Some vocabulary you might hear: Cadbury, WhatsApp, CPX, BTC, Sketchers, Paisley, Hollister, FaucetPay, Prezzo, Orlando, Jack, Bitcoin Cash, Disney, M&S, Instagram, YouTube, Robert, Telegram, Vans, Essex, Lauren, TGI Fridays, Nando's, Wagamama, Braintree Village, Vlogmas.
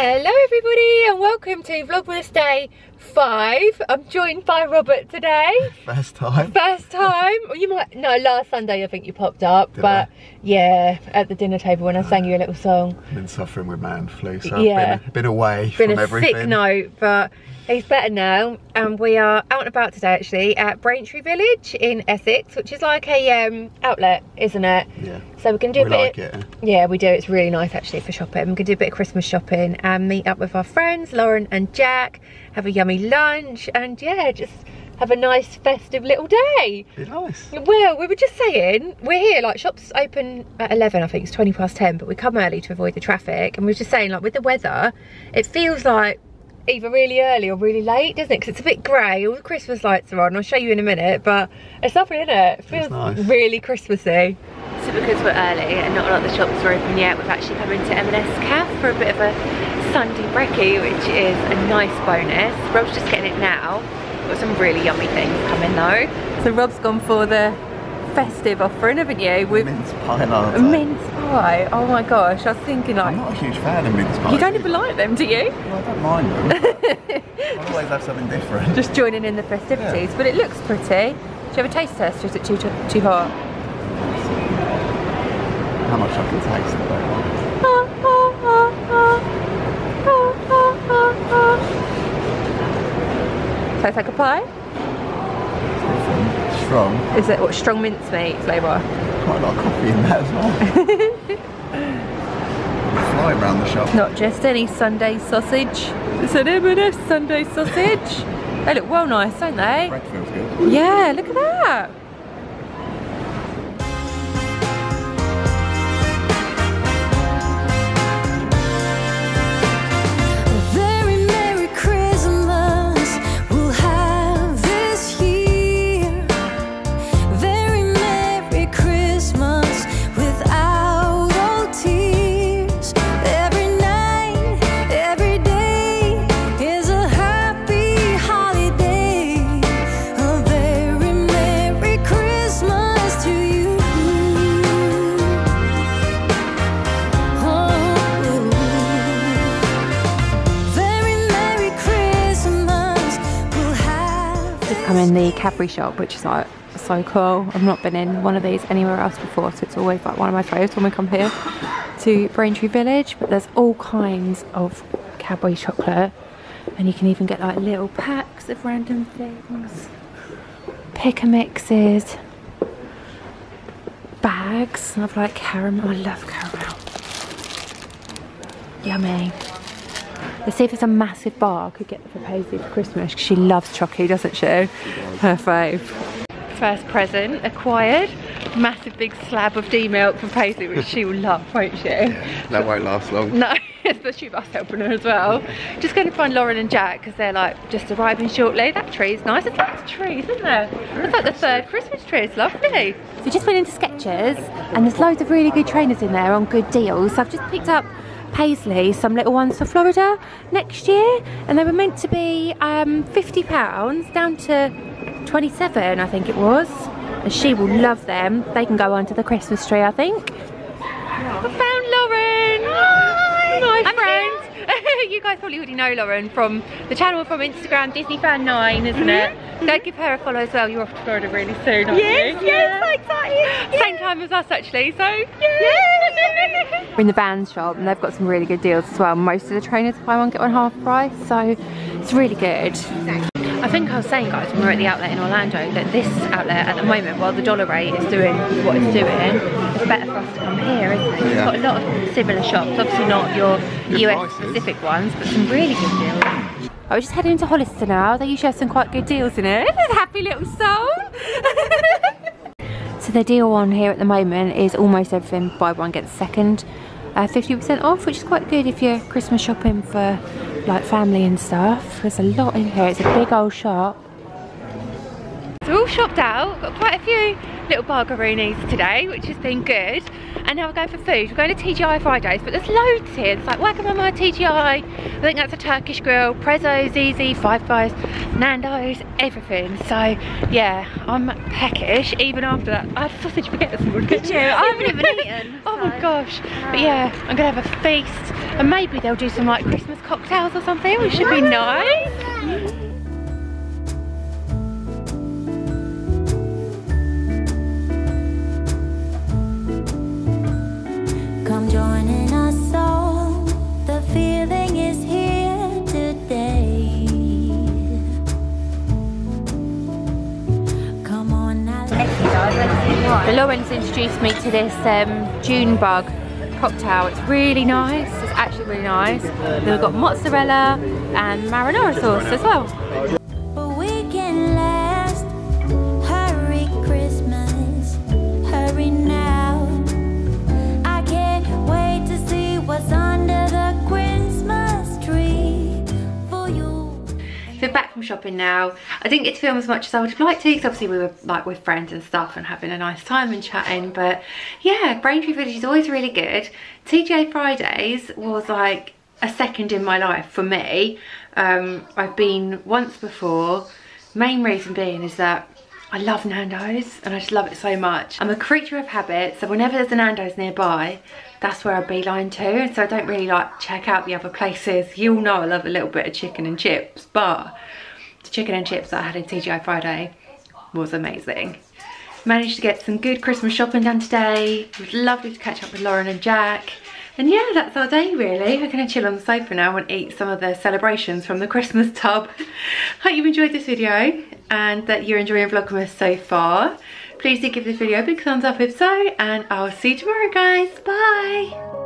Hello everybody and welcome to Vlogmas Day 5. I'm joined by Robert today. First time. Last Sunday I think you popped up. Yeah, at the dinner table when I sang you a little song. I've been suffering with man flu, so yeah. I've been away from everything. Been a sick note, but he's better now. And we are out and about today actually at Braintree Village in Essex, which is like a outlet, isn't it? Yeah. So we're going to do a bit. Yeah, we do. It's really nice actually for shopping. We're going to do a bit of Christmas shopping and meet up with our friends, Lauren and Jack, have a yummy lunch and yeah, just have a nice festive little day. Be nice. Well, we were just saying, we're here, like shops open at 11, I think it's 20 past 10, but we come early to avoid the traffic. And we were just saying like with the weather, it feels like either really early or really late, doesn't it? Because it's a bit grey, all the Christmas lights are on, I'll show you in a minute, but it's lovely, isn't it? It feels nice. Really Christmassy. So because we're early and not a lot of the shops are open yet, we've actually come into M&S Caf for a bit of a Sunday brekkie, which is a nice bonus. Rob's just getting it now. Got some really yummy things coming though. So Rob's gone for the festive offering, haven't you? With mince pie latte. Mince pie, oh my gosh, I was thinking like... I'm not a huge fan of mince pie. You don't even like them, do you? Well, I don't mind them. I always have something different. Just joining in the festivities, yeah. But it looks pretty. Do you have a taste test or is it too hot? How much I can taste it though. Tastes like a pie? Strong. Is it what, strong mincemeat flavour? Quite a lot of coffee in that as well. Flying around the shop. Not just any Sunday sausage. It's an M&S Sunday sausage. They look well nice, don't they? Bread feels good. Yeah, look at that. In the Cadbury shop, which is like so cool. I've not been in one of these anywhere else before, so it's always like one of my favourites when we come here to Braintree Village. But there's all kinds of Cadbury chocolate, and you can even get like little packs of random things, pick a mixes, bags of like caramel. I love caramel. Yummy. Let's see if there's a massive bar I could get for Paisley for Christmas, because she loves chocolate, doesn't she? Her fave. First present acquired. Massive big slab of D-milk for Paisley, which she will love, won't she? Yeah, that won't last long. No, especially with us helping her as well. Just going to find Lauren and Jack, because they're like just arriving shortly. That tree's nice. It's like a tree, isn't there? It's like the third Christmas tree. It's lovely. So we just went into Sketchers, and there's loads of really good trainers in there on good deals. So I've just picked up Paisley some little ones for Florida next year, and they were meant to be £50 down to 27, I think it was, and she will love them. They can go under the Christmas tree, I think. I found Lauren. Hi, my friend. You guys probably already know Lauren from the channel, from Instagram, Disney Fan 9, isn't it? Go give her a follow as well. You're off to Florida really soon, aren't you? Yes, so excited. Yes. Same time as us actually, so yeah. We're in the Vans shop and they've got some really good deals as well. Most of the trainers buy one get one half price, so it's really good. I think I was saying guys when we were at the outlet in Orlando that this outlet at the moment, while the dollar rate is doing what it's doing, it's better for us to come here, isn't it? Yeah. It's got a lot of similar shops, obviously not your US specific ones, but some really good deals. I was just heading into Hollister now. They usually have some quite good deals in it. Happy little soul. So the deal on here at the moment is almost everything buy one get second, 50% off, which is quite good if you're Christmas shopping for like family and stuff. There's a lot in here. It's a big old shop. So we're all shopped out. Got quite a few little bargaroonies today, which has been good. And now we're going for food. We're going to TGI Fridays, but there's loads here. It's like Wagamama, TGI, I think that's a Turkish grill, Prezzo, Easy, Five Guys, Nando's, everything. So yeah, I'm peckish even after that. I had sausage baguette this morning. Did you? I haven't even eaten. Oh my gosh. But yeah, I'm going to have a feast. And maybe they'll do some like Christmas cocktails or something, which should be nice. Come joining us all, the feeling is here today. Come on now. Lauren's introduced me to this June bug cocktail. It's really nice, it's actually really nice. Then we've got mozzarella and marinara sauce as well. Shopping now. I didn't get to film as much as I would have liked to because obviously we were like with friends and stuff and having a nice time and chatting, but yeah, Braintree Village is always really good. TGI Fridays was like a second in my life for me. I've been once before. Main reason being is that I love Nando's and I just love it so much. I'm a creature of habit, so whenever there's a Nando's nearby, that's where I beeline to, and so I don't really like check out the other places. You'll know I love a little bit of chicken and chips, but the chicken and chips that I had in TGI Friday was amazing. Managed to get some good Christmas shopping done today. It was lovely to catch up with Lauren and Jack. And yeah, that's our day really. We're gonna chill on the sofa now and eat some of the celebrations from the Christmas tub. Hope you've enjoyed this video and that you're enjoying Vlogmas so far. Please do give this video a big thumbs up if so, and I'll see you tomorrow guys, bye.